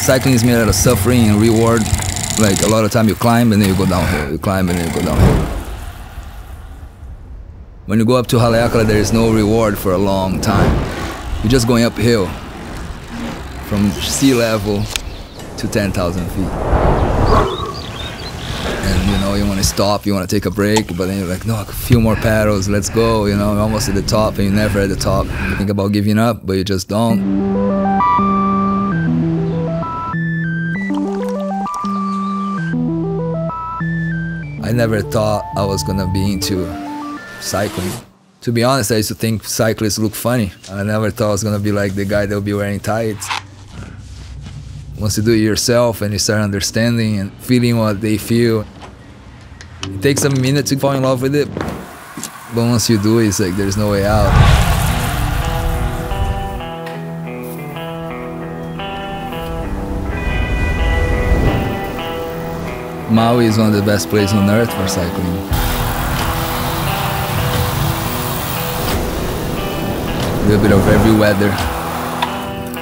Cycling is made out of suffering and reward. Like a lot of time you climb and then you go downhill. You climb and then you go downhill. When you go up to Haleakala, there is no reward for a long time. You're just going uphill from sea level to 10,000 feet. And you know, you want to stop, you want to take a break, but then you're like, no, a few more paddles, let's go. You know, you're almost at the top and you're never at the top. You think about giving up, but you just don't. I never thought I was gonna be into cycling. To be honest, I used to think cyclists look funny. I never thought I was gonna be like the guy that would be wearing tights. Once you do it yourself and you start understanding and feeling what they feel, it takes a minute to fall in love with it, but once you do it, it's like there's no way out. Maui is one of the best places on earth for cycling. A little bit of every weather.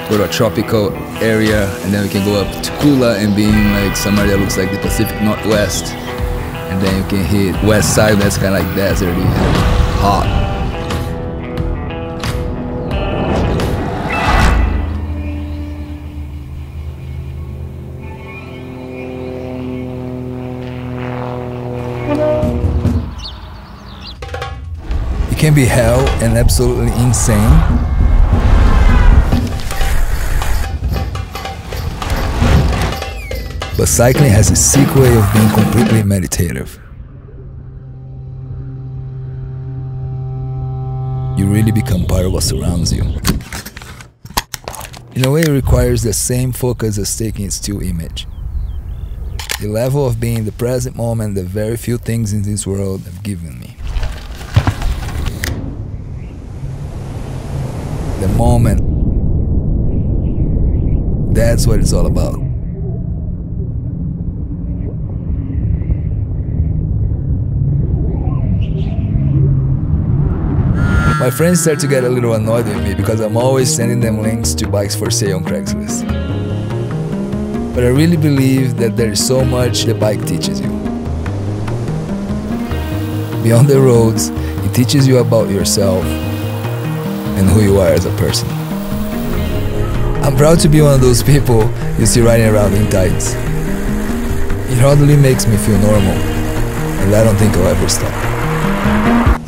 Go to a tropical area, and then we can go up to Kula and be in like somewhere that looks like the Pacific Northwest. And then you can hit west side, that's kind of like deserty and hot. It can be hell and absolutely insane. But cycling has a sick way of being completely meditative. You really become part of what surrounds you. In a way, it requires the same focus as taking a still image. The level of being in the present moment that very few things in this world have given me. The moment. That's what it's all about. My friends start to get a little annoyed with me because I'm always sending them links to bikes for sale on Craigslist. But I really believe that there is so much the bike teaches you. Beyond the roads, it teaches you about yourself, and who you are as a person. I'm proud to be one of those people you see riding around in tights. It hardly makes me feel normal, and I don't think I'll ever stop.